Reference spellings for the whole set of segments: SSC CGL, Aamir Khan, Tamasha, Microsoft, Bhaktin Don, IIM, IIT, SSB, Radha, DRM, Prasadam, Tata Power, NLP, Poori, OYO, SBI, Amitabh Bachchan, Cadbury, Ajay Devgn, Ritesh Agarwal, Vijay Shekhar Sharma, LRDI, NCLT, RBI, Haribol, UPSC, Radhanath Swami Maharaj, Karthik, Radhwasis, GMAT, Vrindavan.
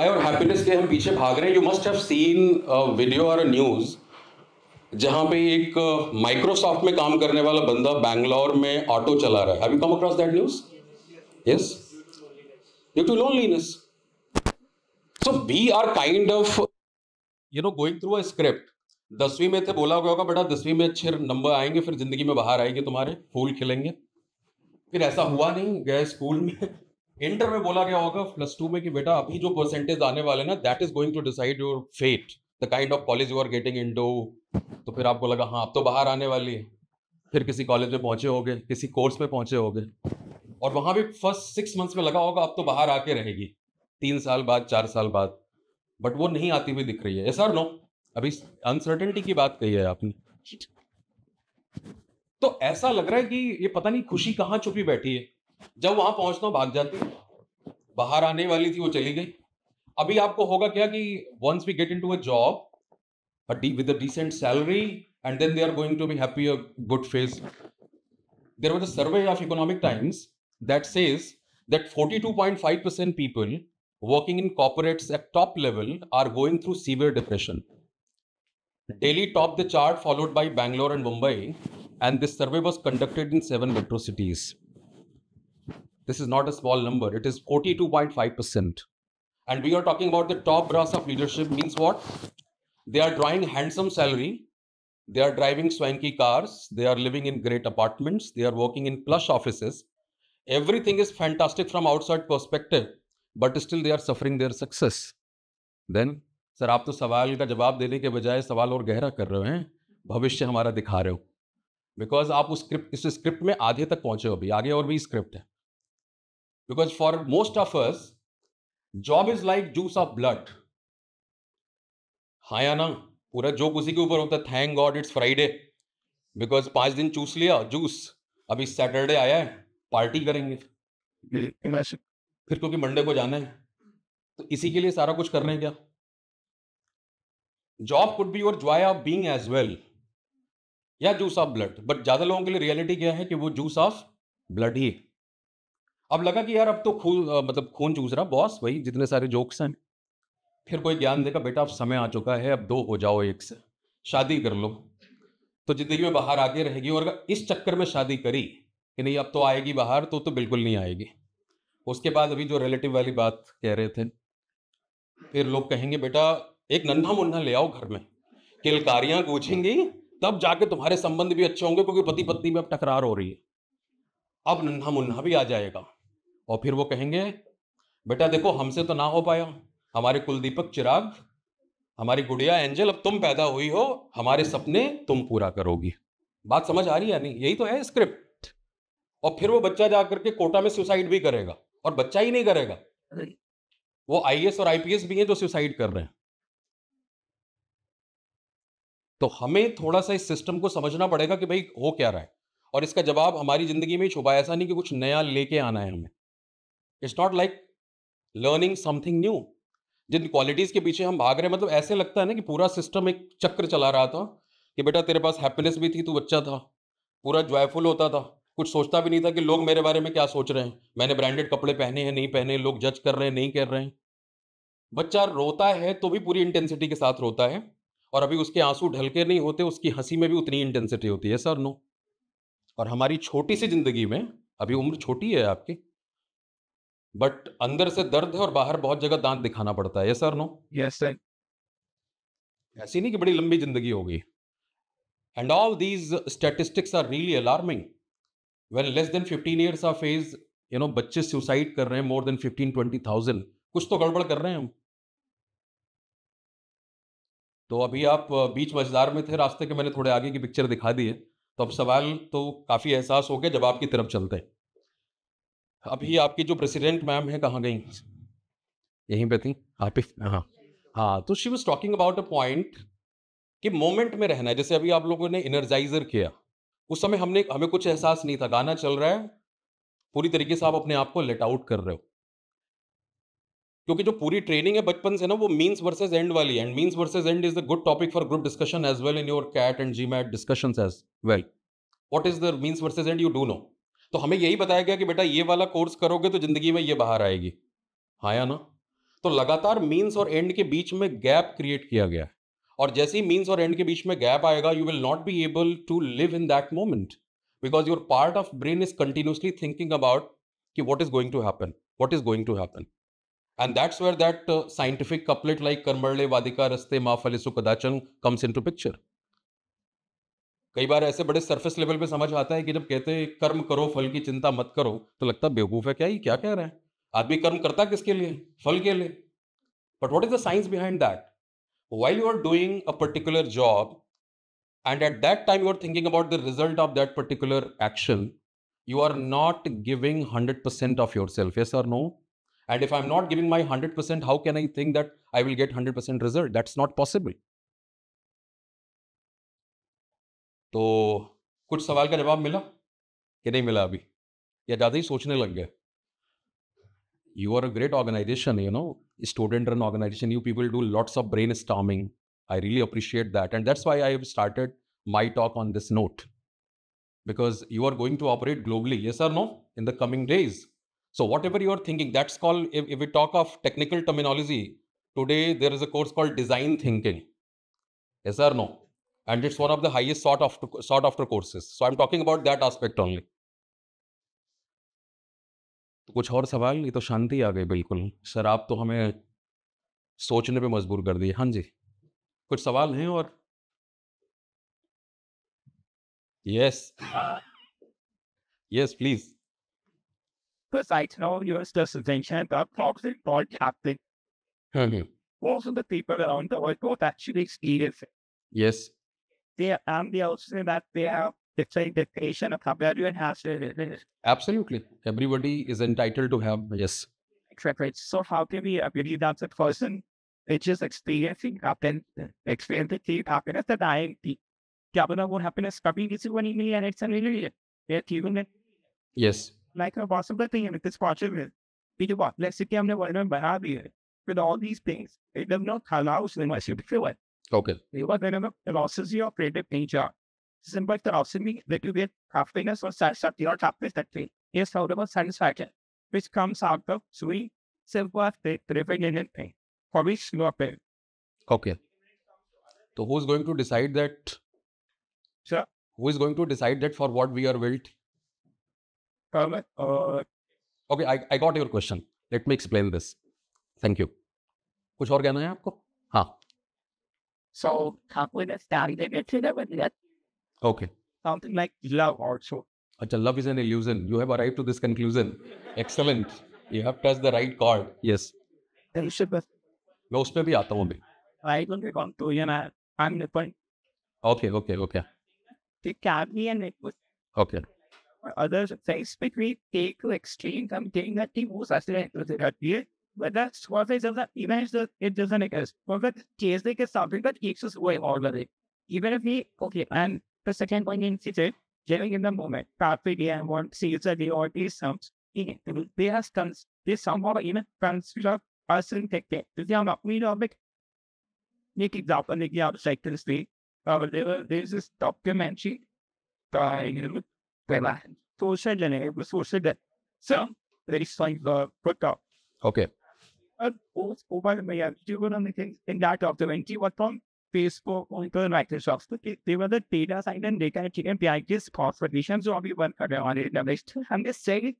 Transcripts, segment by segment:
और हैप्पीनेस के हम पीछे भाग रहे हैं। You must have seen video और न्यूज़ जहाँ पे एक माइक्रोसॉफ्ट में काम करने वाला बंदा बैंगलोर में ऑटो चला रहा है। Have you come across that news? Yes, due to loneliness. So we are kind of you know going through a script. 10वीं में थे, बोला गया होगा बेटा 10वीं में अच्छे नंबर आएंगे फिर जिंदगी में बाहर आएंगे, तुम्हारे फूल खिलेंगे। फिर ऐसा हुआ नहीं, गए स्कूल में, इंटर में बोला गया होगा +2 में कि बेटा अभी जो परसेंटेज आने वाले ना that is going to decide your fate, the kind of college you are getting into. तो फिर आपको लगा हाँ अब तो बाहर आने वाली है, फिर किसी कॉलेज में पहुंचे होगे, किसी कोर्स में पहुंचे होगे और वहां भी फर्स्ट 6 मंथ्स में लगा होगा अब तो बाहर आके रहेगी 3 साल बाद, 4 साल बाद, बट वो नहीं आती हुई दिख रही है। सर नो, अभी अनसर्टेनिटी की बात कही है आपने। तो ऐसा लग रहा है कि ये पता नहीं खुशी कहाँ छुपी बैठी है। जब वहां पहुंचना भाग जाती, बाहर आने वाली थी वो चली गई। अभी आपको होगा क्या कि once we get into a job with a decent salary and then they are going to be happy, a good face. There was a survey of Economic Times that says that 42.5% people working in corporates at top level are going through severe depression. Delhi topped the chart followed by Bangalore and Mumbai, and this survey was conducted in 7 metro cities. This is not a small number, it is 42.5%. And we are talking about the top brass of leadership means what? They are drawing handsome salary, they are driving swanky cars, they are living in great apartments, they are working in plush offices. Everything is fantastic from outside perspective, but still they are suffering their success. Then sir आप तो सवाल का जवाब देने के बजाय सवाल और गहरा कर रहे हैं, भविष्य हमारा दिखा रहे हो, बिकॉज आप इस स्क्रिप्ट में आधे तक पहुंचे हो, अभी आगे और भी स्क्रिप्ट है। Because for most of us job is like juice of blood. हाँ या ना? पूरा जो उसी के ऊपर होता है। Thank God it's Friday, because 5 दिन चूस लिया जूस, अभी सैटरडे आया है, पार्टी करेंगे फिर क्योंकि मंडे को जाना है। तो इसी के लिए सारा कुछ कर रहे हैं क्या? Job could be your joy of being as well, या जूस ऑफ ब्लड, बट ज़्यादा लोगों के लिए रियलिटी क्या है कि वो जूस ऑफ ब्लड ही। अब लगा कि यार अब तो खून चूस रहा बॉस, वही जितने सारे जोक्स हैं। फिर कोई ज्ञान देगा बेटा अब समय आ चुका है, अब 2 हो जाओ, एक से शादी कर लो तो जिंदगी में बाहर आगे रहेगी। और इस चक्कर में शादी करी कि नहीं अब तो आएगी बाहर, तो बिल्कुल नहीं आएगी। उसके बाद अभी जो रिलेटिव वाली बात कह रहे थे, फिर लोग कहेंगे बेटा एक नन्हा मुन्ना ले आओ घर में, किलकारियां गूंजेंगी तब जाके तुम्हारे संबंध भी अच्छे होंगे, क्योंकि पति पत्नी में अब टकरार हो रही है। अब नन्हा मुन्ना भी आ जाएगा और फिर वो कहेंगे बेटा देखो हमसे तो ना हो पाया, हमारे कुलदीपक चिराग, हमारी गुड़िया एंजल, अब तुम पैदा हुई हो, हमारे सपने तुम पूरा करोगी। बात समझ आ रही है नहीं? यही तो है स्क्रिप्ट। और फिर वो बच्चा जा करके कोटा में सुसाइड भी करेगा, और बच्चा ही नहीं करेगा, वो IAS और IPS भी हैं जो सुसाइड कर रहे हैं। तो हमें थोड़ा सा इस सिस्टम को समझना पड़ेगा कि भाई हो क्या रहा है, और इसका जवाब हमारी ज़िंदगी में छुपा है। ऐसा नहीं कि कुछ नया लेके आना है हमें। It's not like learning something new. जिन क्वालिटीज़ के पीछे हम भाग रहे हैं, मतलब ऐसे लगता है ना कि पूरा सिस्टम एक चक्र चला रहा था कि बेटा तेरे पास हैप्पीनेस भी थी, तू बच्चा था, पूरा जॉयफुल होता था, कुछ सोचता भी नहीं था कि लोग मेरे बारे में क्या सोच रहे हैं, मैंने ब्रांडेड कपड़े पहने हैं नहीं पहने, लोग जज कर रहे हैं नहीं कर रहे हैं। बच्चा रोता है तो भी पूरी इंटेंसिटी के साथ रोता है, और अभी उसके आंसू ढल के नहीं होते, उसकी हंसी में भी उतनी इंटेंसिटी होती है। Sir no? और हमारी छोटी सी जिंदगी में, अभी उम्र छोटी है आपकी, बट अंदर से दर्द है और बाहर बहुत जगह दांत दिखाना पड़ता है। Sir no? Yes sir. ऐसी नहीं कि बड़ी लंबी जिंदगी होगी। And all these statistics are really alarming. When less than 15 years of age you know बच्चे सुसाइड कर रहे हैं मोर देन 15-20,000। कुछ तो गड़बड़ कर रहे हैं हम। तो अभी आप बीच मझदार में थे रास्ते के, मैंने थोड़े आगे की पिक्चर दिखा दी है, तो अब सवाल तो काफ़ी एहसास हो गया। जब आपकी तरफ चलते हैं, अभी आपकी जो प्रेसिडेंट मैम है कहाँ गई? यहीं पे थी आप? हाँ, तो she was talking about a point कि मोमेंट में रहना है। जैसे अभी आप लोगों ने एनर्जाइजर किया, उस समय हमें कुछ एहसास नहीं था, गाना चल रहा है, पूरी तरीके से आप अपने आप को लेट आउट कर रहे हो। क्योंकि जो पूरी ट्रेनिंग है बचपन से ना, वो मीन्स वर्सेस एंड वाली, and means versus end is the good topic for group discussion as well in your CAT and GMAT discussions as well. What is the means versus end, you do know. तो हमें यही बताया गया कि बेटा ये वाला कोर्स करोगे तो जिंदगी में ये बाहर आएगी। हाँ या ना? तो लगातार मीन्स और एंड के बीच में गैप क्रिएट किया गया है, और जैसे ही मीन्स और एंड के बीच में गैप आएगा you will not be able to live in that moment because your part of brain is continuously thinking about कि what is going to happen, what is going to happen, and that's where that scientific couplet like कर्मण्ये वादिका रस्ते मा फलेषु कदाचन comes into picture. कई बार ऐसे बड़े सरफेस लेवल पे समझ आता है कि जब कहते हैं कर्म करो फल की चिंता मत करो तो लगता है बेवकूफ है, क्या ही क्या कह रहे हैं, आदमी कर्म करता किसके लिए, फल के लिए। But what is the science behind that, while you are doing a particular job and at that time you are thinking about the result of that particular action, you are not giving 100% of yourself, yes or no? And if I'm not giving my 100%, how can I think that I will get 100% result? That's not possible. तो कुछ सवाल का जवाब मिला कि नहीं मिला अभी, या ज़्यादा ही सोचने लग गए? You are a great organization, you know, student-run organization. You people do lots of brainstorming. I really appreciate that, and that's why I have started my talk on this note. Because you are going to operate globally, yes or no, in the coming days. So whatever you are thinking, that's called, if we talk of technical terminology, today there is a course called design thinking, yes or no, and it's one of the highest sought after courses. So I'm talking about that aspect only. कुछ और सवाल? ये तो शांति आ गई बिल्कुल। Sir आप तो हमें सोचने पे मजबूर कर दिए। हाँ जी, कुछ सवाल हैं और? Yes. Yes, please. Besides now, your presentation, the toxic world happening. Most of the people around the world don't actually experience it. Yes. They also say that they have the expectation of how everyone has it. Absolutely. Everybody is entitled to have, yes. Exactly. So how can we believe that the person is just experiencing happiness that I am deep? क्या बना वो happiness कभी किसी को नहीं मिली and it's unreal ये जीवन में yes like a possible thing and it's possible we do what let's say हमने वर्ल्ड में बना दिया with all these things it does not allow us in my few life okay you are then the losses your creative nature simple the option that you get happiness और satisfaction your happiness that is how the satisfaction which comes out of sweet simple the pertinent thing for which no पे okay तो who is going to decide that Sure. Who is going to decide that for what we are built? Okay, I got your question. Let me explain this. Thank you. कुछ और कहना है आपको? हाँ. So, happiness that Okay. Something like love also. अच्छा, love is an illusion. You have arrived to this conclusion. Excellent. You have touched the right chord. Yes. मैं उसमें भी आता हूँ अभी. I don't want to, you know, I'm the point. Okay, okay, okay. It can be and it was okay. Others specifically take to extreme something that they most associate with it, but that's what is that even if it doesn't exist, but chase like something that keeps us away already. Even if we okay, and the second point in is it living in the moment. Carpe diem and seize the day or these sounds. They has comes. They somehow even consider us in tech. This is not we know big. Make example like the cycle speed. There's this documentary by social and it was social that some very slight put up. Okay. But over my YouTube and the things in that documentary was from Facebook on Microsoft. They were the data side and data and behind this corporation so we work on it. I'm just saying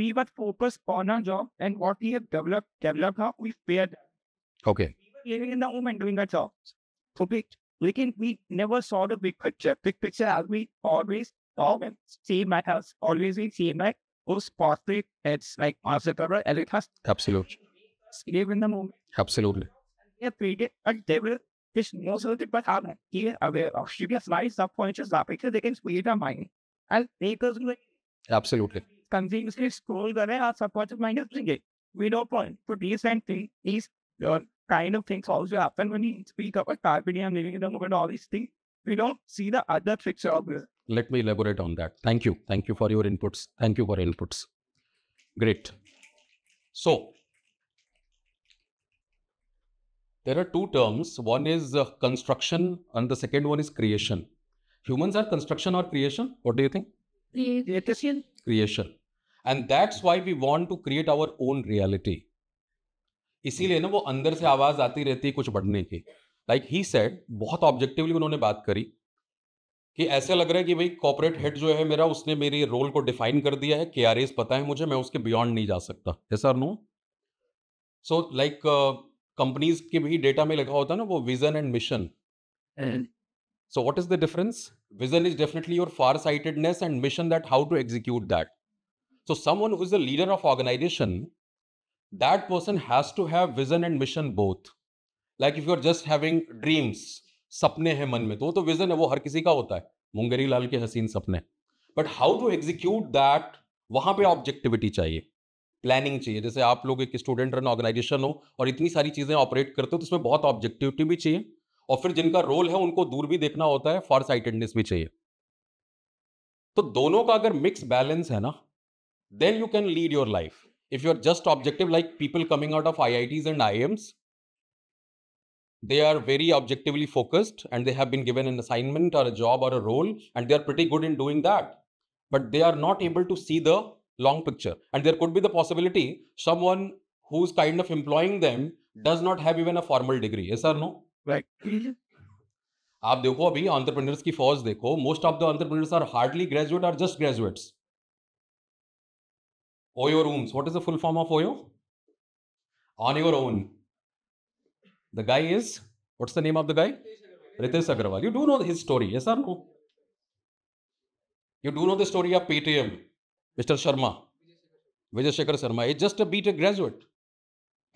we were focused on our job and what we have developed how we fared. Okay. We were living in the home and doing our jobs. So लेकिन we never saw the big picture. Big picture as we always see my house. Always we see my whose portrait. It's like observable and it has absolutely live in the moment. Absolutely. Yeah, created a devil which most of the people are not even aware of. She has lies, subconscious, because they can speed their mind and they go like absolutely continuously scroll the way our subconscious mind is thinking. We don't point for these and things. These kind of things also happen when we speak about carpe diem, living in the moment, all these things. We don't see the other picture of it. Let me elaborate on that. Thank you. Thank you for your inputs. Thank you for inputs. Great. So, there are two terms. One is construction and the second one is creation. Humans are construction or creation? What do you think? Creation. Creation. And that's why we want to create our own reality. इसीलिए ना वो अंदर से आवाज आती रहती है कुछ बढ़ने की। लाइक ही सेड, बहुत ऑब्जेक्टिवली उन्होंने बात करी कि ऐसा लग रहा है कि भाई कॉर्पोरेट हेड जो है मेरा, उसने मेरी रोल को डिफाइन कर दिया है, केआरएस पता है मुझे, मैं उसके बियॉन्ड नहीं जा सकता। यस और नो? सो लाइक कंपनीज के भी डेटा में लिखा होता है ना वो vision and mission, so what is the difference? Vision is definitely your far sightedness and mission that how to execute that. So someone who is the leader of organisation, that person has to have vision and mission both. Like if you are just having dreams, सपने हैं मन में, तो वो तो vision है, वो हर किसी का होता है, मुंगेरी लाल के हसीन सपने, but how to execute that, वहां पे ऑब्जेक्टिविटी चाहिए, प्लानिंग चाहिए। जैसे आप लोग एक स्टूडेंट रन ऑर्गेनाइजेशन हो और इतनी सारी चीजें ऑपरेट करते हो, तो उसमें बहुत ऑब्जेक्टिविटी भी चाहिए, और फिर जिनका रोल है उनको दूर भी देखना होता है, फॉर साइटेडनेस भी चाहिए। तो दोनों का अगर मिक्स बैलेंस है ना, then you can lead your life. If you are just objective, like people coming out of IITs and IIMs, they are very objectively focused and they have been given an assignment or a job or a role and they are pretty good in doing that, but they are not able to see the long picture, and there could be the possibility someone who's kind of employing them does not have even a formal degree. Yes or no? Right. Aap dekho abhi entrepreneurs ki force dekho, most of the entrepreneurs are hardly graduate or just graduates. OYO rooms, what is the full form of OYO? On your own. The guy is, what's the name of the guy? Ritesh Agarwal. You do know his story, yes or no? You do know the story of PTM, Mr. Sharma, Vijay Shekhar Sharma. He's just a B.Tech graduate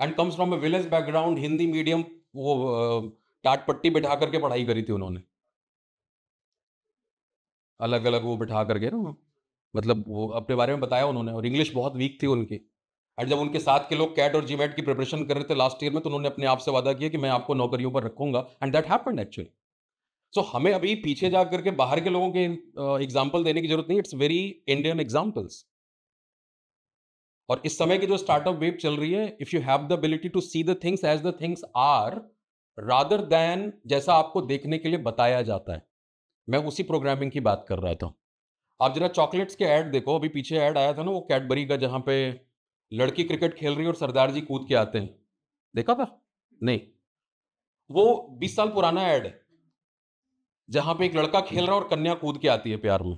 and comes from a village background, Hindi medium, वो टाट पट्टी बिठा करके पढ़ाई करी थी उन्होंने, अलग अलग वो बिठा करके ना, मतलब वो अपने बारे में बताया उन्होंने, और इंग्लिश बहुत वीक थी उनकी। और जब उनके साथ के लोग कैट और GMAT की प्रिपरेशन कर रहे थे लास्ट ईयर में, तो उन्होंने अपने आप से वादा किया कि मैं आपको नौकरियों पर रखूंगा, and that happened actually. So हमें अभी पीछे जा करके बाहर के लोगों के एग्जाम्पल देने की जरूरत नहीं, इट्स वेरी इंडियन एग्जाम्पल्स। और इस समय की जो स्टार्टअप वेव चल रही है, if you have the ability to see the things as the things are, rather than जैसा आपको देखने के लिए बताया जाता है। मैं उसी प्रोग्रामिंग की बात कर रहा था। आप जरा चॉकलेट्स के ऐड देखो, अभी पीछे ऐड आया था ना वो कैडबरी का, जहाँ पे लड़की क्रिकेट खेल रही है और सरदार जी कूद के आते हैं, देखा था? नहीं, वो 20 साल पुराना ऐड है, जहां पे एक लड़का खेल रहा है और कन्या कूद के आती है प्यार में।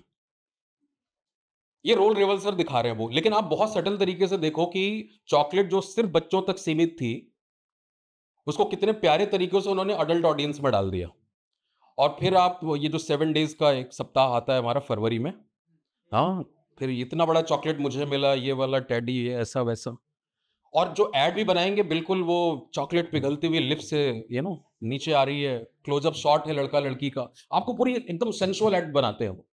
ये रोल रिवर्सल दिखा रहे हैं वो। लेकिन आप बहुत सटल तरीके से देखो कि चॉकलेट जो सिर्फ बच्चों तक सीमित थी, उसको कितने प्यारे तरीके से उन्होंने अडल्ट ऑडियंस में डाल दिया। और फिर आप ये जो 7 days का एक सप्ताह आता है हमारा फरवरी में, हाँ, फिर इतना बड़ा चॉकलेट मुझे मिला, ये वाला टेडी, ये ऐसा वैसा, और जो ऐड भी बनाएंगे बिल्कुल वो चॉकलेट पिघलती हुई लिप से, यू नो, नीचे आ रही है, क्लोजअप शॉट है लड़का लड़की का, आपको पूरी एकदम सेंसुअल ऐड बनाते हैं वो।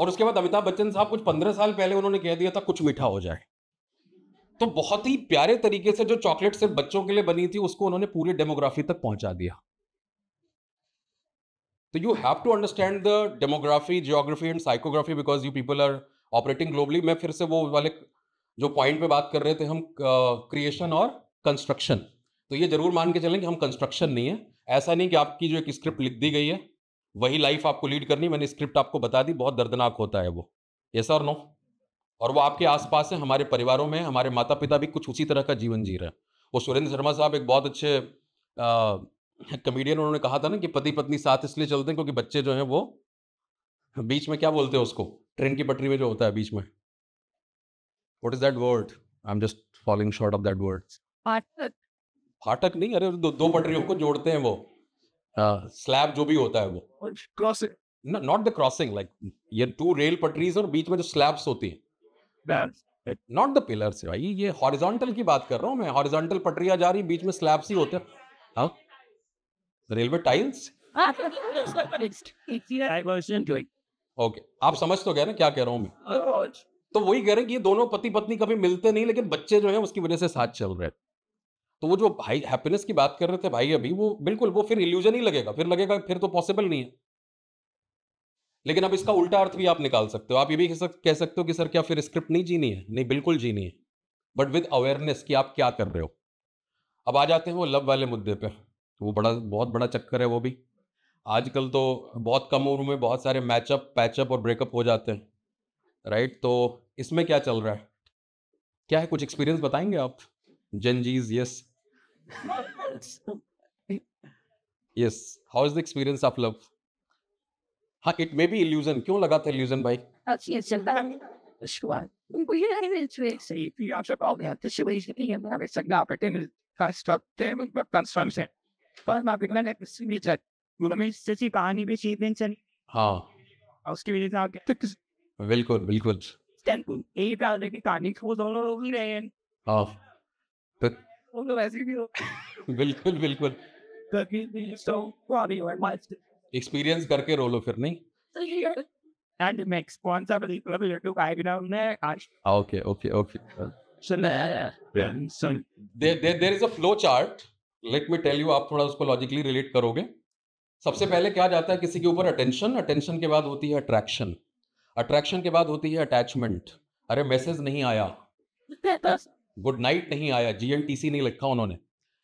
और उसके बाद अमिताभ बच्चन साहब कुछ 15 साल पहले उन्होंने कह दिया था कुछ मीठा हो जाए, तो बहुत ही प्यारे तरीके से जो चॉकलेट सिर्फ बच्चों के लिए बनी थी, उसको उन्होंने पूरे डेमोग्राफी तक पहुंचा दिया। तो you have to understand the demography, geography and psychography, because you people are operating globally. मैं फिर से वो वाले जो पॉइंट पे बात कर रहे थे हम, क्रिएशन और कंस्ट्रक्शन, तो ये जरूर मान के चलें कि हम कंस्ट्रक्शन नहीं है। ऐसा नहीं कि आपकी जो एक स्क्रिप्ट लिख दी गई है वही लाइफ आपको लीड करनी। मैंने स्क्रिप्ट आपको बता दी, बहुत दर्दनाक होता है वो, यस और नो? और वो आपके आसपास है, हमारे परिवारों में, हमारे माता पिता भी कुछ उसी तरह का जीवन जी रहे हैं। वो सुरेंद्र शर्मा साहब एक बहुत अच्छे कमेडियन, उन्होंने कहा था ना कि पति पत्नी साथ इसलिए चलते हैं क्योंकि बच्चे जो हैं वो बीच में, क्या बोलते हैं उसको, ट्रेन की पटरी में जो होता है बीच में, what is that word? I am just following short of that words. फाटक? फाटक नहीं, अरे दो पटरियों को जोड़ते हैं वो स्लैब जो भी होता है वो, crossing, not the crossing, like ये 2 रेल पटरीज और बीच में जो स्लैब्स होती है, नॉट द पिलर्स। भाई ये हॉरिजॉन्टल की बात कर रहा हूँ मैं, हॉरिजॉन्टल पटरिया जा रही, बीच में स्लैब्स ही होते हैं। हाँ, रेलवे टाइल्स। ओके, आप समझ तो गए ना क्या कह रहा हूं मैं? तो वही कह रहे हैं कि ये दोनों पति पत्नी कभी मिलते नहीं, लेकिन बच्चे जो हैं उसकी वजह से साथ चल रहे हैं। तो वो जो भाई हैप्पीनेस की बात कर रहे थे भाई अभी, वो बिल्कुल वो फिर इल्यूजन ही लगेगा, फिर लगेगा फिर तो पॉसिबल नहीं है। लेकिन अब इसका उल्टा अर्थ भी आप निकाल सकते हो, आप ये भी कह सकते हो कि सर क्या फिर स्क्रिप्ट नहीं जीनी है? नहीं, बिल्कुल जीनी है, बट विद अवेयरनेस कि आप क्या कर रहे हो। अब आ जाते हैं वो लव वाले मुद्दे पे, वो बड़ा बहुत बड़ा चक्कर है वो भी। आजकल तो बहुत कम उम्र में बहुत सारे मैचअप, पैचअप और ब्रेकअप हो जाते हैं, राइट? तो इसमें क्या चल रहा है, क्या है, कुछ एक्सपीरियंस बताएंगे आप? जनजीज, yes, Yes. How is the experience of love? हाँ, it may be illusion. क्यों लगा था illusion भाई? बिल्कुल बिल्कुल बिल्कुल बिल्कुल एक्सपीरियंस करके रोलो फिर नहीं and my responsibility to guide down there. Okay. So there is a flow chart. Let me tell you, आप थोड़ा उसको logically relate करोगे. सबसे पहले क्या जाता है किसी के ऊपर attention, attention के बाद होती है attraction, attraction के बाद होती है attachment. अरे मैसेज नहीं आया, गुड नाइट नहीं आया, GNTC नहीं लिखा उन्होंने,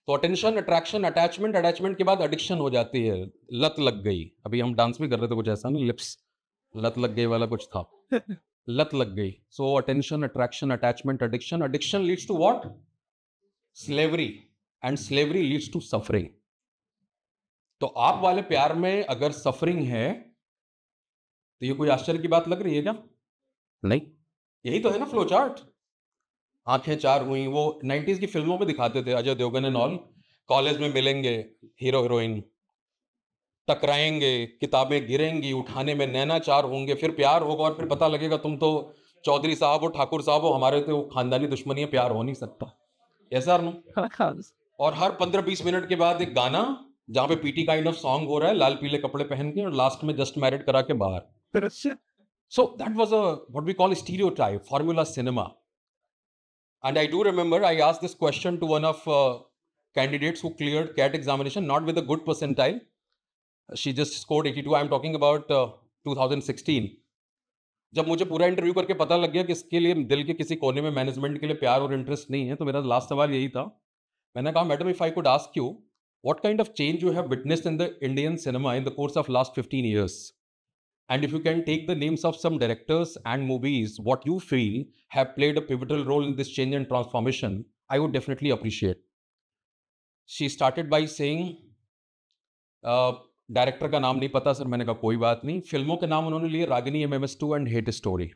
तो attention, attraction, attachment, attachment के बाद addiction हो जाती है, लत लग गई. अभी हम डांस भी कर रहे थे कुछ ऐसा नहीं, लिप्स लत लग गई वाला कुछ था, लत लग गई. So attention, attraction, attachment, addiction. Addiction leads to what? Slavery. And slavery leads to suffering. तो आप वाले प्यार में अगर सफरिंग है तो ये कोई आश्चर्य की बात लग रही है क्या? नहीं, यही तो है ना फ्लो चार्ट. आंखें चार हुई, वो 90s की फिल्मों में दिखाते थे, Ajay Devgan and all. College में मिलेंगे हीरो हीरोइन, टकराएंगे, किताबें गिरेंगी, उठाने में नैना चार होंगे, फिर प्यार होगा और फिर पता लगेगा तुम तो चौधरी साहब हो, ठाकुर साहब हो, हमारे तो खानदानी दुश्मनी है, प्यार हो नहीं सकता. यस और नो. और हर 15-20 मिनट के बाद एक गाना जहाँ पे पीटी काइंड ऑफ सॉन्ग हो रहा है, लाल पीले कपड़े पहन के, और लास्ट में जस्ट मैरिड करा के बाहर. So that was a what we call stereotype formula cinema. And I do remember I asked this question to one of candidates who cleared CAT examination not with a good percentile. She just scored 82. I am talking about 2016. जब मुझे पूरा interview करके पता लग गया कि इसके लिए दिल के किसी कोने में मैनेजमेंट के लिए प्यार और इंटरेस्ट नहीं है, तो मेरा लास्ट सवाल यही था. मैंने कहा madam, if I could ask you what kind of change you have witnessed in the Indian cinema in the course of last 15 years, and if you can take the names of some directors and movies what you feel have played a pivotal role in this change and transformation, I would definitely appreciate. She started by saying director का नाम नहीं पता sir. मैंने कहा कोई बात नहीं. फिल्मों के नाम उन्होंने लिए Ragini, MMS2 and hate story.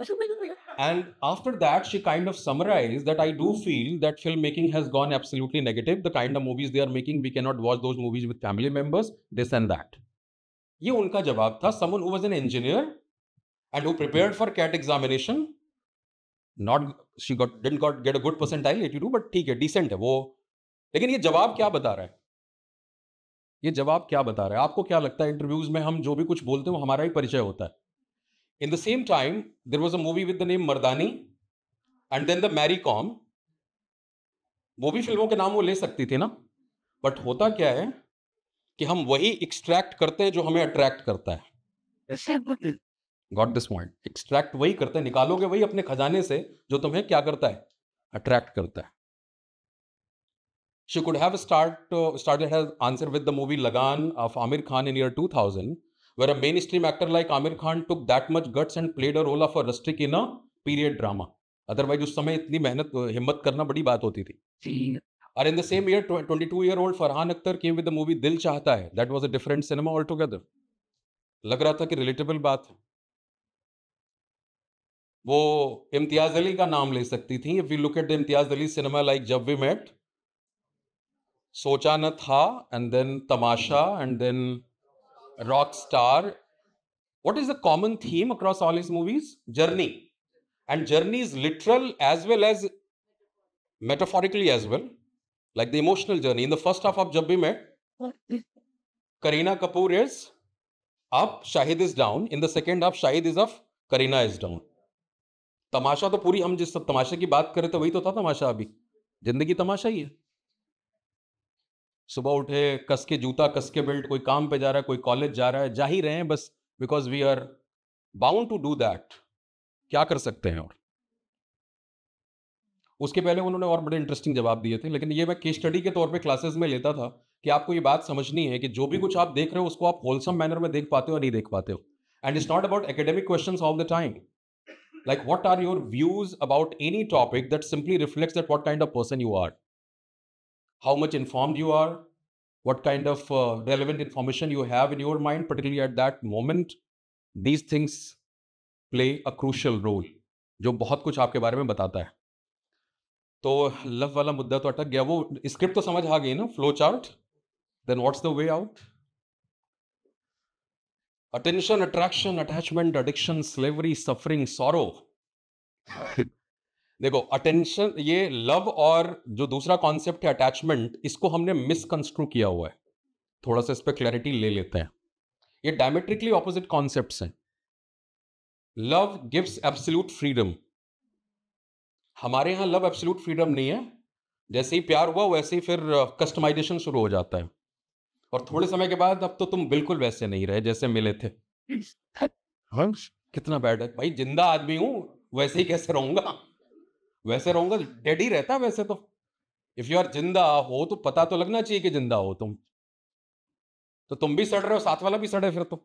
And after that she kind of summarize that I do feel that film making has gone absolutely negative. The kind of movies they are making, we can not watch those movies with family members, this and that. ये उनका जवाब था. Someone who was an engineer and who prepared for CAT examination, not she got didn't got get a good percentile 82, but ठीक है, decent है वो. लेकिन ये जवाब क्या बता रहा है? ये जवाब क्या बता रहा है? आपको क्या लगता है इंटरव्यूज में हम जो भी कुछ बोलते हैं वो हमारा ही परिचय होता है? In the same time there was a movie with the name Mardaani and then the Mary Kom. वो भी फिल्मों के नाम वो ले सकती थी ना, बट होता क्या है कि हम वही एक्सट्रैक्ट करते हैं जो हमें अट्रैक्ट करता है. Got this point? एक्सट्रैक्ट वही करते हैं, निकालोगे वही अपने खजाने से जो तुम्हें क्या करता है? अट्रैक्ट करता है. She could have started her answer with the movie Lagan of Aamir Khan in year 2000, where a mainstream actor like Aamir Khan took that much guts and played a role of a rustic in a period drama. Otherwise उस समय इतनी मेहनत हिम्मत करना बड़ी बात होती थी. और in the same year 22-year-old Farhan Akhtar came with the movie Dil Chahta Hai. That was a different cinema altogether. लग रहा था कि relatable बात है. वो इम्तियाज अली का नाम ले सकती थी. If we look at the Imtiaz Ali cinema like Jab We Met, Socha Na Tha, and then Tamasha and then Rockstar. What is the common theme across all his movies? Journey. And journey is literal as well as metaphorically as well, like the emotional journey. In the first half of Jab we met, Kareena Kapoor is up, Shahid is down. In the second half Shahid is up, Kareena is down. Tamasha तो पूरी, हम जिस तमाशे की बात करें तो वही तो था तमाशा. अभी जिंदगी तमाशा ही है. सुबह उठे, कस के जूता, कस के बेल्ट, कोई काम पे जा रहा है, कोई कॉलेज जा रहा है, जा ही रहे हैं बस, because we are bound to do that. क्या कर सकते हैं? और उसके पहले उन्होंने और बड़े इंटरेस्टिंग जवाब दिए थे, लेकिन ये मैं केस स्टडी के तौर पे क्लासेस में लेता था कि आपको ये बात समझनी है कि जो भी कुछ आप देख रहे हो उसको आप होलसम मैनर में देख पाते हो या नहीं देख पाते हो. And it's not about academic questions all the time, like what are your views about any topic that simply reflects that what kind of person you are. how much informed you are, what kind of relevant information you have in your mind, particularly at that moment. These things play a crucial role, जो बहुत कुछ आपके बारे में बताता है. तो love वाला मुद्दा तो अटक गया, वो स्क्रिप्ट तो समझ आ गई ना, flow chart. Then what's the way out? Attention, attraction, attachment, addiction, slavery, suffering, sorrow. देखो अटेंशन, ये लव और जो दूसरा कॉन्सेप्ट है अटैचमेंट, इसको हमने मिसकंस्ट्रू किया हुआ है. थोड़ा सा इस पर क्लैरिटी ले लेते हैं. ये डायमेट्रिकली ऑपोजिट कॉन्सेप्ट्स हैं. Love gives absolute freedom. हमारे यहाँ लव एब्सोल्यूट फ्रीडम नहीं है. जैसे ही प्यार हुआ वैसे ही फिर कस्टमाइजेशन शुरू हो जाता है, और थोड़े समय के बाद अब तो तुम बिल्कुल वैसे नहीं रहे जैसे मिले थे. कितना बैड है भाई. जिंदा आदमी हूँ, वैसे ही कैसे रहूंगा? वैसे रहूंगा, डेड ही रहता वैसे तो. इफ यू आर जिंदा हो तो पता तो लगना चाहिए कि जिंदा हो तुम. तो तुम भी सड़ रहे हो, साथ वाला भी सड़े, फिर तो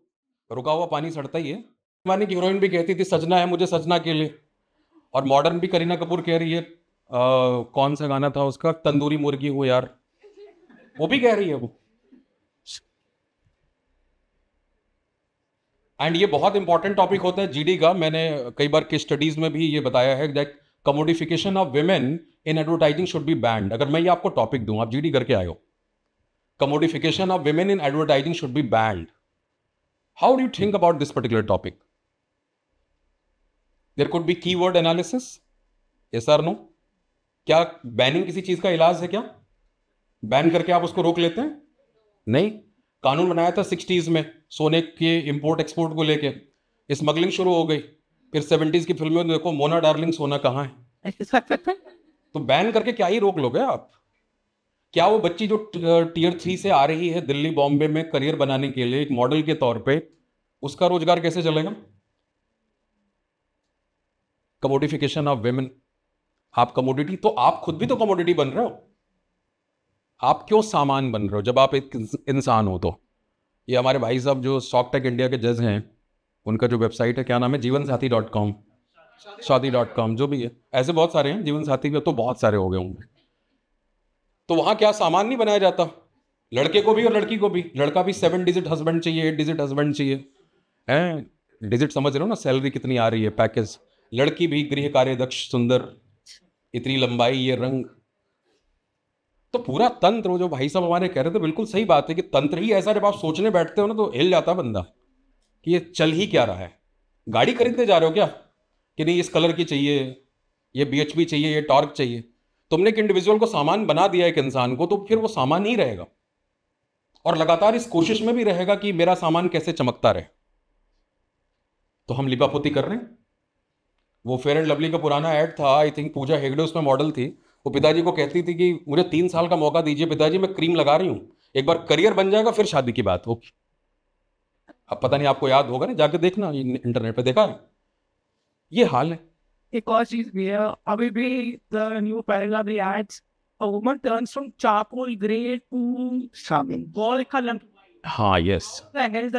रुका हुआ पानी सड़ता ही है. मानी कि हीरोइन भी कहती थी सजना है मुझे सजना के लिए, और मॉडर्न भी करीना कपूर कह रही है, कौन सा गाना था उसका, तंदूरी मुर्गी हो यार, वो भी कह रही है वो. एंड ये बहुत इंपॉर्टेंट टॉपिक होता है जीडी का. मैंने कई बार केस स्टडीज में भी ये बताया है that commodification of women in advertising should be banned. अगर मैं ये आपको टॉपिक दूं, आप जीडी करके आए हो, commodification of women in advertising should be banned. How do you think about this particular topic? There could be keyword analysis, yes और नो. क्या बैनिंग किसी चीज का इलाज है? क्या बैन करके आप उसको रोक लेते हैं? नहीं. कानून बनाया था 60s में सोने के इंपोर्ट एक्सपोर्ट को लेके, स्मगलिंग शुरू हो गई. फिर 70s की फिल्मों में देखो, मोना डार्लिंग सोना कहाँ है. तो बैन करके क्या ही रोक लोगे आप? क्या वो बच्ची जो Tier 3 से आ रही है दिल्ली बॉम्बे में करियर बनाने के लिए एक मॉडल के तौर पे, उसका रोजगार कैसे चलेगा? Commodification of women. आप कमोडिटी, तो आप खुद भी तो कमोडिटी बन रहे हो. आप क्यों सामान बन रहे हो जब आप एक इंसान हो? तो ये हमारे भाई साहब जो स्टॉक टेक इंडिया के जज हैं, उनका जो वेबसाइट है, क्या नाम है, जीवनसाथी.com, शादी.com, जो भी है, ऐसे बहुत सारे हैं. जीवन साथी के तो बहुत सारे हो गए होंगे. तो वहाँ क्या सामान नहीं बनाया जाता? लड़के को भी और लड़की को भी. लड़का भी 7 डिजिट हस्बैंड चाहिए, 8 डिजिट हस्बैंड चाहिए, हैं, डिजिट समझ रहे हो ना, सैलरी कितनी आ रही है, पैकेज. लड़की भी गृह कार्य दक्ष, सुंदर, इतनी लंबाई, ये रंग. तो पूरा तंत्र, जो भाई साहब हमारे कह रहे थे, बिल्कुल सही बात है कि तंत्र ही ऐसा, जब आप सोचने बैठते हो ना तो हिल जाता बंदा कि ये चल ही क्या रहा है. गाड़ी खरीदने जा रहे हो क्या कि नहीं, इस कलर की चाहिए, ये BHP चाहिए, ये टॉर्क चाहिए. तुमने एक इंडिविजुअल को सामान बना दिया, एक इंसान को, तो फिर वो सामान ही रहेगा, और लगातार इस कोशिश में भी रहेगा कि मेरा सामान कैसे चमकता रहे. तो हम लिपापोती कर रहे हैं. वो फेयर एंड लवली का पुराना ऐड था, आई थिंक पूजा हेगड़े उसमें मॉडल थी. वो पिताजी को कहती थी कि मुझे 3 साल का मौका दीजिए पिताजी, मैं क्रीम लगा रही हूँ, एक बार करियर बन जाएगा फिर शादी की बात होगी. अब पता नहीं आपको याद होगा ना, जाके देखना इंटरनेट पे, देखा है. ये हाल है. एक और चीज भी है, अभी भी the new paragraph ads, a woman turns from charcoal grey to शामिल गोल्ड कलर. हां, yes, yes,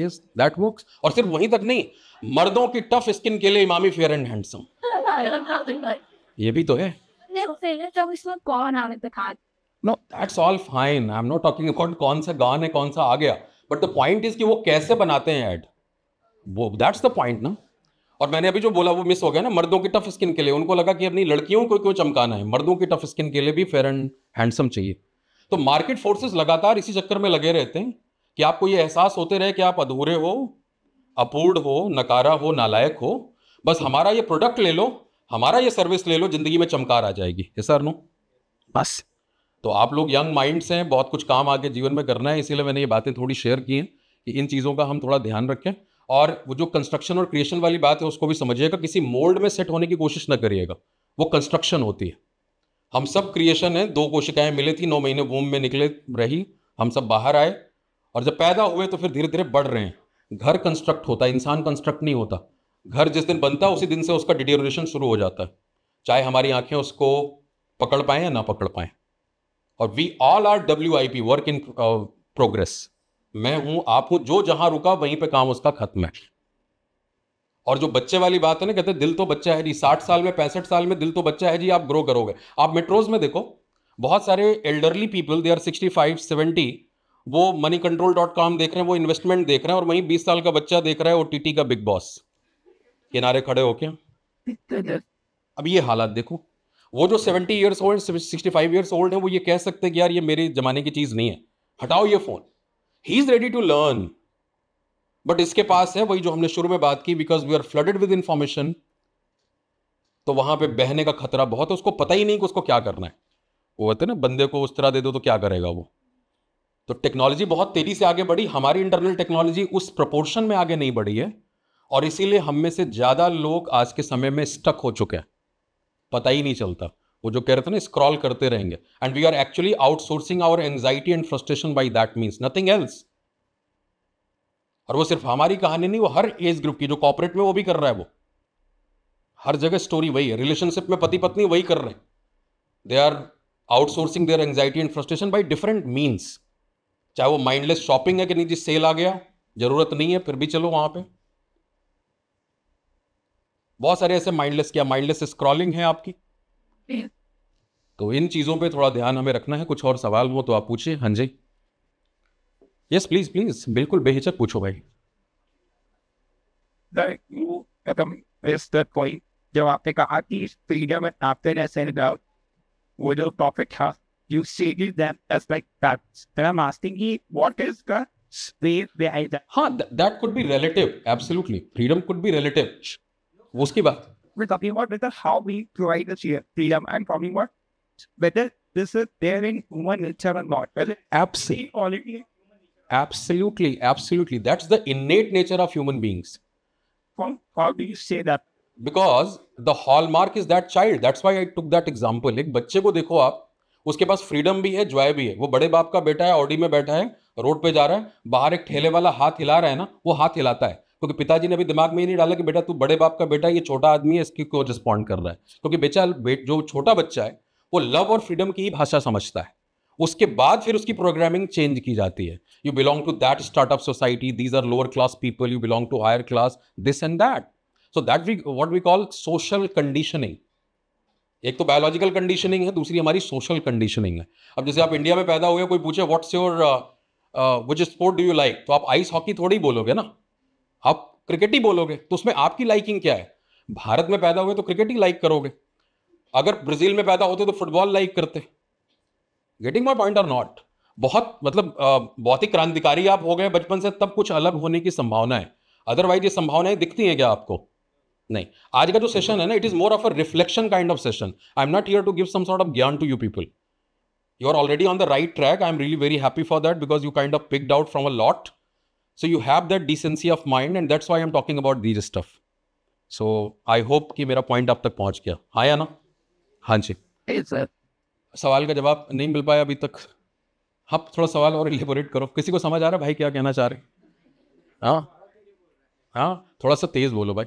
yes, that works. और सिर्फ वहीं तक नहीं, मर्दों की टफ स्किन के लिए इमामी फेयर एंड हैंडसम, ये भी तो है. No, that's all fine. I am not talking about कौन सा गान है, कौन सा आ गया, बट द पॉइंट इज कि वो कैसे बनाते हैं ऐड, वो दैट्स द पॉइंट ना. और मैंने अभी जो बोला वो मिस हो गया ना, मर्दों की टफ स्किन के लिए. उनको लगा कि अपनी लड़कियों को क्यों चमकाना है, मर्दों की टफ स्किन के लिए भी फेयर एंड हैंडसम चाहिए. तो मार्केट फोर्सेस लगातार इसी चक्कर में लगे रहते हैं कि आपको ये एहसास होते रहे कि आप अधूरे हो, अपूर्ण हो, नकारा हो, नालायक हो. बस हमारा ये प्रोडक्ट ले लो, हमारा ये सर्विस ले लो, जिंदगी में चमकार आ जाएगी. यस और नो? बस. तो आप लोग यंग माइंड्स हैं, बहुत कुछ काम आगे जीवन में करना है, इसीलिए मैंने ये बातें थोड़ी शेयर की हैं कि इन चीज़ों का हम थोड़ा ध्यान रखें. और वो जो कंस्ट्रक्शन और क्रिएशन वाली बात है उसको भी समझिएगा. किसी मोल्ड में सेट होने की कोशिश ना करिएगा, वो कंस्ट्रक्शन होती है. हम सब क्रिएशन है. 2 कोशिकाएं मिली थी, 9 महीने वूम में निकले रही, हम सब बाहर आए, और जब पैदा हुए तो फिर धीरे धीरे बढ़ रहे हैं. घर कंस्ट्रक्ट होता है, इंसान कंस्ट्रक्ट नहीं होता. घर जिस दिन बनता है उसी दिन से उसका डिटेरियोरेशन शुरू हो जाता है, चाहे हमारी आंखें उसको पकड़ पाएँ या ना पकड़ पाएँ. और we all are WIP, work in progress. मैं हूं, आप हूं, जो जहां रुका वहीं पे काम उसका खत्म है. और जो बच्चे वाली बात है ना, कहते दिल तो बच्चा है जी, 60 साल में, 65 साल में दिल तो बच्चा है जी, आप ग्रो करोगे. आप मेट्रोज में देखो, बहुत सारे एल्डरली पीपल दे आर 65-70 वो moneycontrol.com देख रहे हैं, वो इन्वेस्टमेंट देख रहे हैं और वहीं 20 साल का बच्चा देख रहा है ओटीटी का बिग बॉस किनारे खड़े होके। अब ये हालात देखो, वो जो 70 ईयर्स ओल्ड 65 ईयर्स ओल्ड है वो ये कह सकते हैं कि यार ये मेरे जमाने की चीज़ नहीं है, हटाओ ये phone. He is ready to learn, but इसके पास है वही जो हमने शुरू में बात की, because we are flooded with information, तो वहाँ पे बहने का खतरा बहुत है। उसको पता ही नहीं कि उसको क्या करना है। वो कहते हैं ना, बंदे को उस तरह दे दो तो क्या करेगा वो। तो टेक्नोलॉजी बहुत तेज़ी से आगे बढ़ी, हमारी इंटरनल टेक्नोलॉजी उस प्रोपोर्शन में आगे नहीं बढ़ी है और इसीलिए हम में से ज़्यादा लोग आज के समय में स्टक हो चुके हैं, पता ही नहीं चलता। वो जो कह रहे थे ना, स्क्रॉल करते रहेंगे। And we are actually outsourcing our anxiety and frustration by that means nothing else. और वो सिर्फ हमारी कहानी नहीं, वो हर एज ग्रुप की, जो कॉर्पोरेट में वो भी कर रहा है, वो हर जगह स्टोरी वही है। रिलेशनशिप में पति पत्नी वही कर रहे हैं, they are outsourcing their anxiety and frustration by different means. चाहे वो माइंडलेस शॉपिंग है कि नहीं जी सेल आ गया, जरूरत नहीं है फिर भी चलो वहां पे। बहुत सारे ऐसे माइंडलेस, क्या माइंडलेस स्क्रॉलिंग है आपकी। तो इन चीजों पे थोड़ा ध्यान हमें रखना है। कुछ और सवाल हो तो आप पूछिए। हाँ जी, यस प्लीज प्लीज, बिल्कुल बेहिचक पूछो भाई। जब आपने कहा कि फ्रीडम वो जो टॉपिक था, you see them as like that. Then I'm asking you, what is the space behind that? Haan, that could be relative. Absolutely, freedom could be relative. Uski baat. We're talking about whether how we provide this here freedom. I'm talking about whether this is there in human nature or not. Whether absolutely, absolutely, absolutely. That's the innate nature of human beings. How do you say that? Because the hallmark is that child. That's why I took that example. एक बच्चे को देखो आप, उसके पास freedom भी है, Joy भी है। वो बड़े बाप का बेटा है, ऑडी में बैठा है, रोड पे जा रहा है, बाहर एक ठेले वाला हाथ हिला रहा है ना, वो हाथ हिलाता है क्योंकि पिताजी ने अभी दिमाग में ही नहीं डाला कि बेटा तू बड़े बाप का बेटा है, ये छोटा आदमी है, इसकी को रिस्पॉन्ड कर रहा है। क्योंकि जो छोटा बच्चा है वो लव और फ्रीडम की भाषा समझता है। उसके बाद फिर उसकी प्रोग्रामिंग चेंज की जाती है। You belong to that startup society, these are lower class people, you belong to higher class, this and that. So that we what we call social conditioning. एक तो बायोलॉजिकल कंडीशनिंग है, दूसरी हमारी social conditioning है। अब जैसे आप India में पैदा हुए, कोई पूछे what's your which sport do you like, तो आप आइस हॉकी थोड़ी बोलोगे ना, आप क्रिकेट ही बोलोगे। तो उसमें आपकी लाइकिंग क्या है? भारत में पैदा हुए तो क्रिकेट ही लाइक करोगे, अगर ब्राजील में पैदा होते तो फुटबॉल लाइक करते। Getting my point are not? बहुत मतलब बहुत ही क्रांतिकारी आप हो गए बचपन से, तब कुछ अलग होने की संभावना है। अदरवाइज ये संभावनाएं दिखती हैं क्या आपको? नहीं। आज का जो सेशन है ना, it is more of a reflection kind of session. I am not here to give some sort of ज्ञान to you people. You are already on the right track. I am really very happy for that because you kind of picked out from a lot, so you have that decency of mind and that's why I am talking about these stuff. So I hope कि मेरा point आप तक पहुंच गया। हाँ या ना? हाँ जी सर। सवाल का जवाब नहीं मिल पाया अभी तक? हाँ, थोड़ा सवाल और एलिबोरेट करो। किसी को समझ आ रहा है भाई क्या कहना चाह रहे? हाँ हाँ, थोड़ा सा तेज बोलो भाई।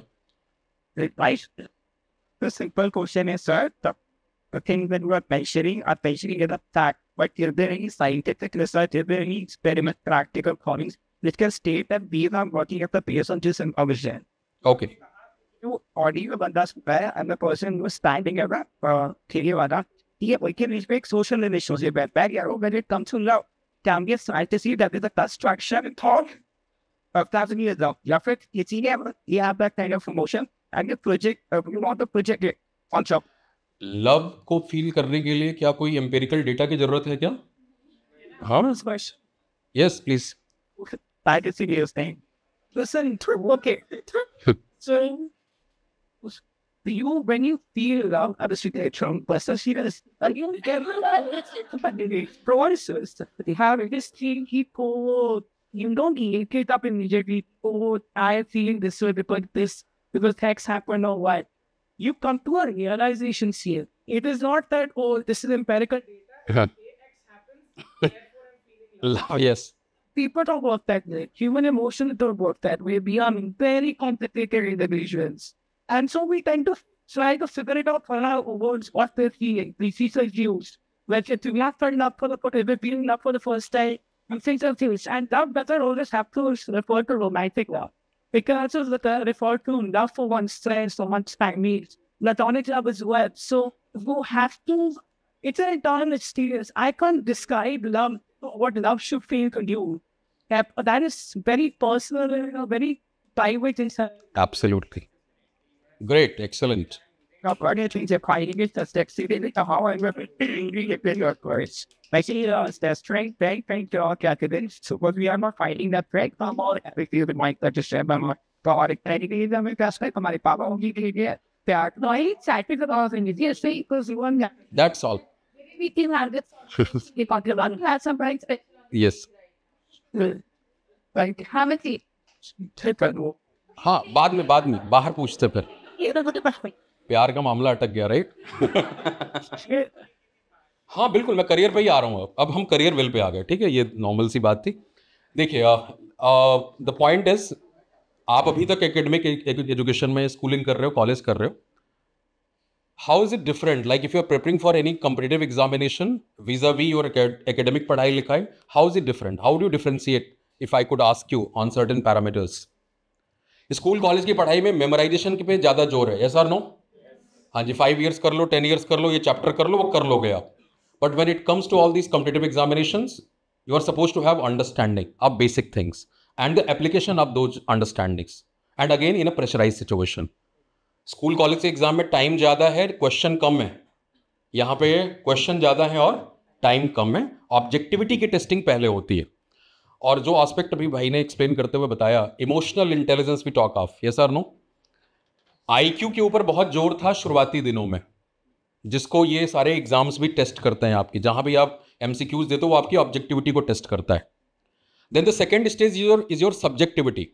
The simple question is, sir, the things that you are mentioning as a fact, but is there any scientific research, is there any experiment, practical findings which can state that these are working at the base on this information? Okay. You audio banda square and the person who is standing at the theory wada, we can respect social relationship, but when it comes to love, can we start to see that there's a construction in thought of 1,000 years now? You have that kind of emotion. Love को feel करने के लिए क्या कोई empirical data की जरूरत है क्या? हाँ yes please. Because things happen or what, you come to a realization here. It is not that oh, this is empirical data. X happens. Love, yes. People don't work that way. Human emotions don't work that way. We are very complicated individuals, and so we tend to try to figure it out for our words, what they're feeling, the research used. Whether we have turned up for the feeling up for the first time, and things are things, and that better always have to refer to romantic love. Because of the refer to love for one's friends, for one's family, platonic love as well. So you have to It's an internal experience. I can't describe love, what love should feel to you. That is very personal and very private inside. Absolutely. Great. Excellent. I see there's strength, strength to all categories. So because we are not finding that strength, I'm all happy with my understanding. I'm not product categories. I'm interested in my power. Only get that. No, I excited about things. Yes, because you want. That's all. We can have this. We can have some right. Yes. Right. हाँ मैं थी फिर वो हाँ बाद में बाहर पूछते फिर ये तो मुझे बस प्यार का मामला अटक गया राइट हाँ बिल्कुल मैं करियर पे ही आ रहा हूँ अब हम करियर वेल पे आ गए ठीक है ये नॉर्मल सी बात थी देखिए द पॉइंट इज आप अभी तक एकेडमिक एजुकेशन में स्कूलिंग कर रहे हो कॉलेज कर रहे हो how is it different like if you are preparing for any competitive examination vis a vis your academic पढ़ाई लिखाई how is it different how do you differentiate if I could ask you on certain parameters school college की पढ़ाई में memorisation पे ज़्यादा जोर है yes और नो हाँ जी 5 ईयर्स कर लो 10 ईयर्स कर लो ये चैप्टर कर लो वो कर लोगे आप but when it comes to all these competitive examinations you are suppose to have understanding of basic things and the application of those understandings and again in a pressurise situation school college के exam में time ज़्यादा है question कम है यहाँ पे question ज़्यादा है और टाइम कम है ऑब्जेक्टिविटी की टेस्टिंग पहले होती है और जो एस्पेक्ट अभी भाई ने एक्सप्लेन करते हुए बताया इमोशनल इंटेलिजेंस भी टॉक ऑफ यस और नो आईक्यू के ऊपर बहुत जोर था शुरुआती दिनों में जिसको ये सारे एग्जाम्स भी टेस्ट करते हैं आपकी जहाँ भी आप MCQs देते हो वो आपकी ऑब्जेक्टिविटी को टेस्ट करता है then the second stage is your subjectivity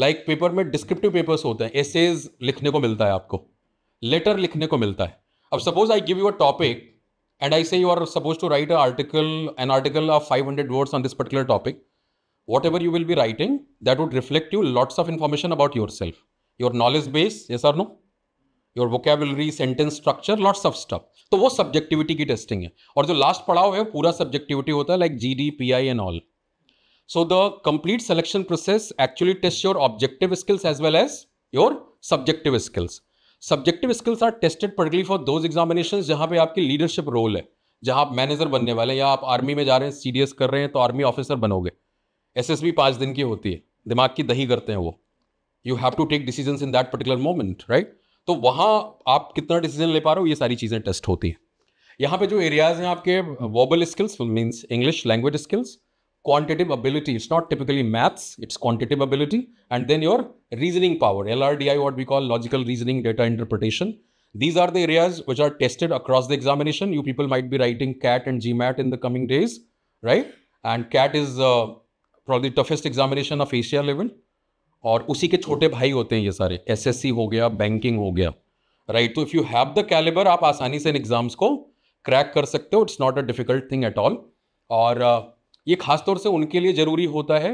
like paper में डिस्क्रिप्टिव पेपर्स होते हैं एसेज लिखने को मिलता है आपको लेटर लिखने को मिलता है अब suppose I give you a topic and I say you are suppose to write an article of 500 words on this particular topic whatever you will be writing that would reflect you lots of information about yourself your knowledge base yes और no your vocabulary sentence structure lots of stuff तो वो subjectivity की testing है और जो last पड़ाव है पूरा सब्जेक्टिविटी होता है like GD, PI and all So the complete selection process actually tests your objective skills as well as your subjective skills. Subjective skills are tested particularly for those examinations जहाँ पे आपकी leadership role है, जहाँ आप manager बनने वाले हैं या आप army में जा रहे हैं, CDS कर रहे हैं तो army officer बनोगे. SSB 5 दिन की होती है, दिमाग की दही करते हैं वो. You have to take decisions in that particular moment, right? तो वहाँ आप कितना decision ले पा रहे हो ये सारी चीज़ें test होती हैं. यहाँ पे जो areas हैं आपके verbal skills means English language skills. Quantitative ability, it's not typically maths, it's quantitative ability. And then your reasoning power, LRDI, what we call logical reasoning, data interpretation. These are the areas which are tested across the examination. You people might be writing CAT and GMAT in the coming days, right? And CAT is probably the toughest examination of Asia level. और उसी के छोटे भाई होते हैं ये सारे SSC हो गया, banking हो गया, right? So if you have the caliber, आप आसानी से इन exams को crack कर सकते हो. It's not a difficult thing at all. और ये खासतौर से उनके लिए ज़रूरी होता है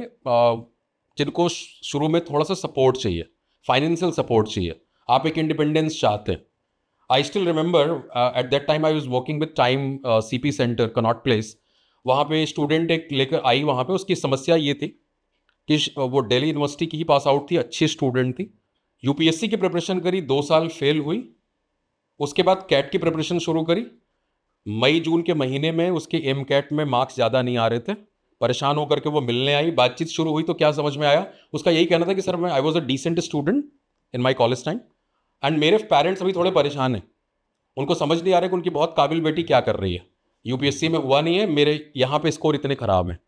जिनको शुरू में थोड़ा सा सपोर्ट चाहिए फाइनेंशियल सपोर्ट चाहिए आप एक इंडिपेंडेंस चाहते हैं I still remember at that time I was working with time CP centre Connaught place वहाँ पे स्टूडेंट एक लेकर आई वहाँ पे उसकी समस्या ये थी कि वो दिल्ली यूनिवर्सिटी की ही पास आउट थी अच्छी स्टूडेंट थी UPSC की प्रिपरेशन करी 2 साल फेल हुई उसके बाद CAT की प्रिपरेशन शुरू करी मई जून के महीने में उसके MCAT में मार्क्स ज़्यादा नहीं आ रहे थे परेशान होकर के वो मिलने आई बातचीत शुरू हुई तो क्या समझ में आया उसका यही कहना था कि सर मैं I was a decent student in my college time and मेरे पेरेंट्स अभी थोड़े परेशान हैं उनको समझ नहीं आ रहा कि उनकी बहुत काबिल बेटी क्या कर रही है UPSC में हुआ नहीं है मेरे यहाँ पे स्कोर इतने ख़राब हैं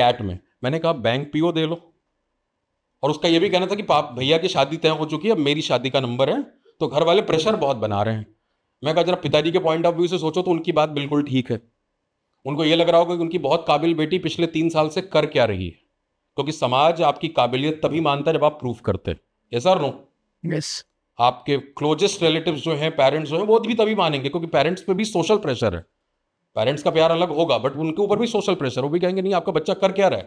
CAT में मैंने कहा बैंक PO दे लो और उसका ये भी कहना था कि पाप भैया की शादी तय हो चुकी है अब मेरी शादी का नंबर है तो घर वाले प्रेशर बहुत बना रहे हैं मैं कहा जरा पिताजी के पॉइंट ऑफ व्यू से सोचो तो उनकी बात बिल्कुल ठीक है उनको ये लग रहा होगा कि उनकी बहुत काबिल बेटी पिछले 3 साल से कर क्या रही है क्योंकि समाज आपकी काबिलियत तभी मानता है जब आप प्रूफ करते हैं यस और नो यस आपके क्लोजेस्ट रिलेटिव्स जो हैं पेरेंट्स जो हैं वो भी तभी मानेंगे क्योंकि पेरेंट्स पे भी सोशल प्रेशर है पेरेंट्स का प्यार अलग होगा बट उनके ऊपर भी सोशल प्रेशर वो भी कहेंगे नहीं आपका बच्चा कर क्या रहा है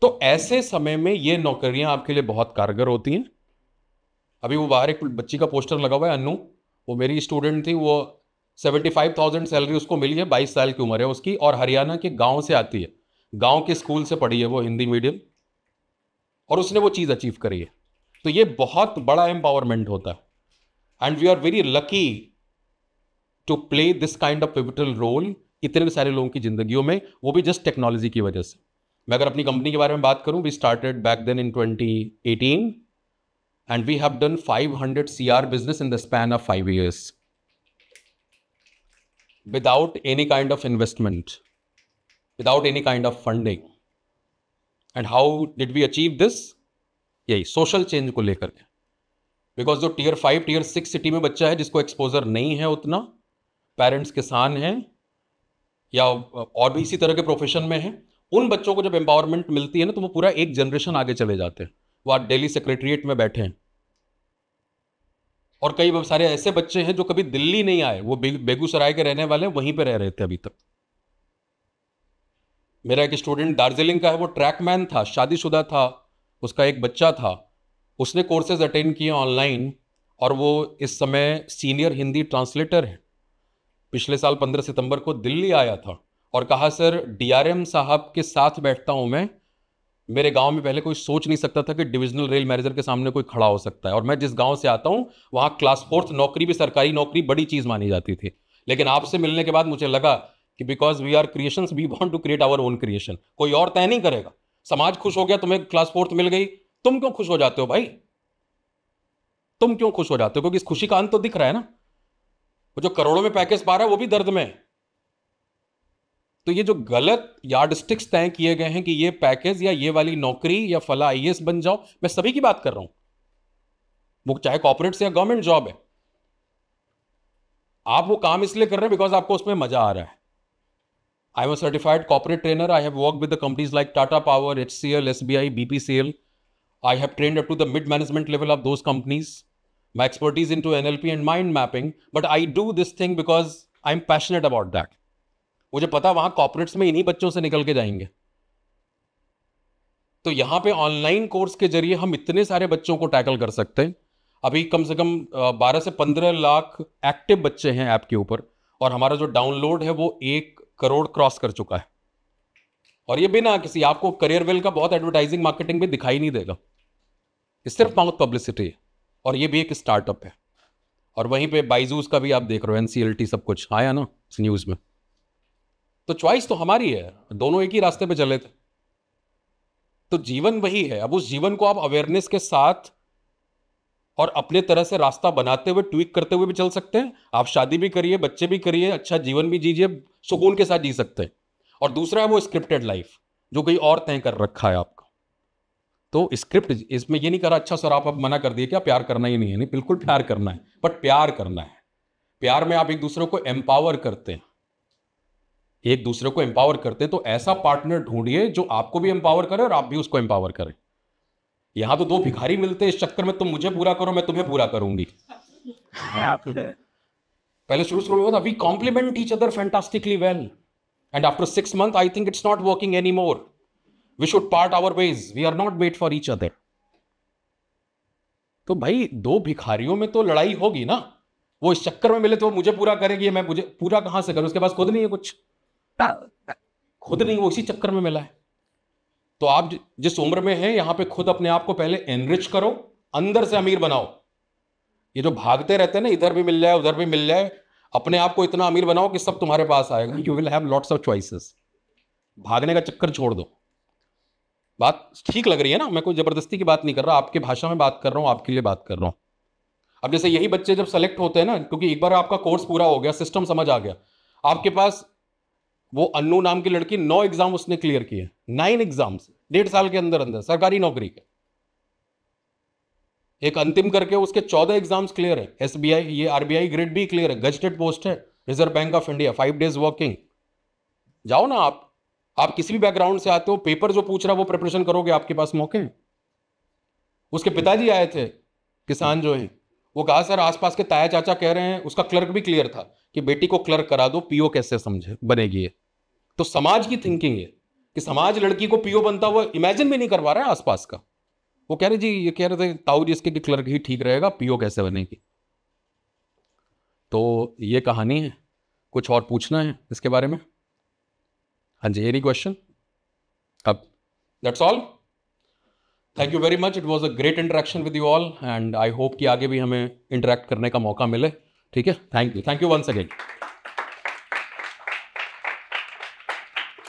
तो ऐसे समय में ये नौकरियां आपके लिए बहुत कारगर होती हैं अभी वो बाहर एक बच्ची का पोस्टर लगा हुआ है अनु वो मेरी स्टूडेंट थी वो 75,000 सैलरी उसको मिली है 22 साल की उम्र है उसकी और हरियाणा के गांव से आती है गांव के स्कूल से पढ़ी है वो हिंदी मीडियम और उसने वो चीज़ अचीव करी है तो ये बहुत बड़ा एम्पावरमेंट होता है and we are very lucky to play this kind of pivotal role इतने सारे लोगों की जिंदगियों में, वो भी जस्ट टेक्नोलॉजी की वजह से। मैं अगर अपनी कंपनी के बारे में बात करूं, we started back then in 2018 and we have done 500 CR business in the span of 5 years without any kind of investment, without any kind of funding. And how did we achieve this? यही social change को लेकर के, because जो tier 5 tier 6 city में बच्चा है जिसको exposure नहीं है उतना, parents किसान हैं या और भी इसी तरह के profession में हैं, उन बच्चों को जब empowerment मिलती है ना तो वो पूरा एक generation आगे चले जाते हैं। वो आज दिल्ली सेक्रेटरिएट में बैठे हैं, और कई सारे ऐसे बच्चे हैं जो कभी दिल्ली नहीं आए, वो बेगूसराय के रहने वाले वहीं पे रह रहे थे अभी तक। मेरा एक स्टूडेंट दार्जिलिंग का है, वो ट्रैकमैन था, शादीशुदा था, उसका एक बच्चा था, उसने कोर्सेज अटेंड किए ऑनलाइन और वो इस समय सीनियर हिंदी ट्रांसलेटर है। पिछले साल 15 सितंबर को दिल्ली आया था और कहा सर DRM साहब के साथ बैठता हूँ मैं, मेरे गांव में पहले कोई सोच नहीं सकता था कि डिविजनल रेल मैनेजर के सामने कोई खड़ा हो सकता है, और मैं जिस गांव से आता हूं वहां क्लास 4 नौकरी भी, सरकारी नौकरी बड़ी चीज मानी जाती थी, लेकिन आपसे मिलने के बाद मुझे लगा कि because we are creations, we want to create our own creation, कोई और तय नहीं करेगा। समाज खुश हो गया तुम्हें क्लास 4 मिल गई, तुम क्यों खुश हो जाते हो भाई, तुम क्यों खुश हो जाते हो, क्योंकि इस खुशी का अंत तो दिख रहा है ना। जो करोड़ों में पैकेज पा रहा है वो भी दर्द में। तो ये जो गलत यार्डस्टिक्स तय किए गए हैं कि ये पैकेज या ये वाली नौकरी या फला IAS बन जाओ, मैं सभी की बात कर रहा हूं, वो चाहे कॉर्पोरेट से या गवर्नमेंट जॉब है, आप वो काम इसलिए कर रहे हैं बिकॉज आपको उसमें मजा आ रहा है। I am a certified corporate trainer, I have work with the companies like Tata Power, HCL, SBI, BPCL, I have trained up to the mid management level of those companies, my expertise इन टू NLP and mind mapping, but I do this thing because I am passionate about that. मुझे पता वहां corporates में इन्हीं बच्चों से निकल के जाएंगे, तो यहां पे ऑनलाइन कोर्स के जरिए हम इतने सारे बच्चों को टैकल कर सकते हैं। अभी कम से कम 12 से 15 लाख एक्टिव बच्चे हैं ऐप के ऊपर, और हमारा जो डाउनलोड है वो 1 करोड़ क्रॉस कर चुका है, और ये बिना किसी, आपको करियर वेल का बहुत एडवर्टाइजिंग मार्केटिंग भी दिखाई नहीं देगा, सिर्फ माउथ पब्लिसिटी है, और ये भी एक स्टार्टअप है। और वहीं पर बाइजूस का भी आप देख रहे हो, NCLT सब कुछ आया ना न्यूज में, तो चॉइस तो हमारी है, दोनों एक ही रास्ते पे चले थे, तो जीवन वही है। अब उस जीवन को आप अवेयरनेस के साथ और अपने तरह से रास्ता बनाते हुए, ट्विक करते हुए भी चल सकते हैं। आप शादी भी करिए, बच्चे भी करिए, अच्छा जीवन भी जीजिए, सुकून के साथ जी सकते हैं। और दूसरा है वो स्क्रिप्टेड लाइफ जो कोई और तय कर रखा है आपका, तो स्क्रिप्ट इसमें ये नहीं करा अच्छा सर आप अब मना कर दिए क्या प्यार करना ही नहीं है, नहीं बिल्कुल प्यार करना है, बट प्यार करना है, प्यार में आप एक दूसरे को एम्पावर करते हैं, एक दूसरे को एम्पावर करते हैं। तो ऐसा पार्टनर ढूंढिए जो आपको भी एम्पावर करे और आप भी उसको एम्पावर करें। यहां तो 2 भिखारी मिलते हैं इस चक्कर में, तुम मुझे पूरा करो मैं तुम्हें पूरा करूंगी। पहले शुरू में we complement each other fantastically well, and after 6 months I think it's not working any more, we should part our ways, we are not made for each other. तो भाई 2 भिखारियों में तो लड़ाई होगी ना, वो इस चक्कर में मिले तो मुझे पूरा करेगी, मैं मुझे पूरा कहां से करूं, उसके पास खुद नहीं है कुछ, खुद नहीं, वो इसी चक्कर में मिला है। तो आप जिस उम्र में हैं यहां पे खुद अपने आप को पहले एनरिच करो, अंदर से अमीर बनाओ। ये जो भागते रहते हैं ना, इधर भी मिल जाए उधर भी मिल जाए, अपने आप को इतना अमीर बनाओ कि सब तुम्हारे पास आएगा। You will have lots of choices, भागने का चक्कर छोड़ दो। बात ठीक लग रही है ना, मैं कोई जबरदस्ती की बात नहीं कर रहा, आपकी भाषा में बात कर रहा हूं, आपके लिए बात कर रहा हूं। अब जैसे यही बच्चे जब सेलेक्ट होते हैं ना, क्योंकि एक बार आपका कोर्स पूरा हो गया, सिस्टम समझ आ गया, आपके पास वो अन्नू नाम की लड़की 9 एग्जाम उसने क्लियर किए, 9 एग्जाम्स 1.5 साल के अंदर अंदर सरकारी नौकरी के, एक अंतिम करके उसके 14 एग्जाम्स क्लियर है। SBI ये RBI ग्रेड B क्लियर है, गजटेड पोस्ट है, Reserve Bank of India, 5 days working. जाओ ना आप किसी भी बैकग्राउंड से आते हो, पेपर जो पूछ रहा है वो प्रिपरेशन करोगे, आपके पास मौके हैं। उसके पिताजी आए थे किसान जो है, वो कहा सर आसपास के ताया चाचा कह रहे हैं, उसका क्लर्क भी क्लियर था कि बेटी को क्लर्क करा दो, पीओ कैसे समझे बनेगी। तो समाज की थिंकिंग है कि समाज लड़की को पीओ बनता हुआ इमेजिन भी नहीं करवा रहा है आसपास का। वो कह रहे जी, ये कह रहे थे ताऊ जी इसके कि क्लर्क ही ठीक रहेगा, पीओ कैसे बनेगी। तो ये कहानी है, कुछ और पूछना है इसके बारे में? हाँ जी, एनी क्वेश्चन? अब that's all, thank you very much, it was a great interaction with you all, and I hope कि आगे भी हमें इंटरेक्ट करने का मौका मिले। ठीक है, थैंक यू वंस अगेन।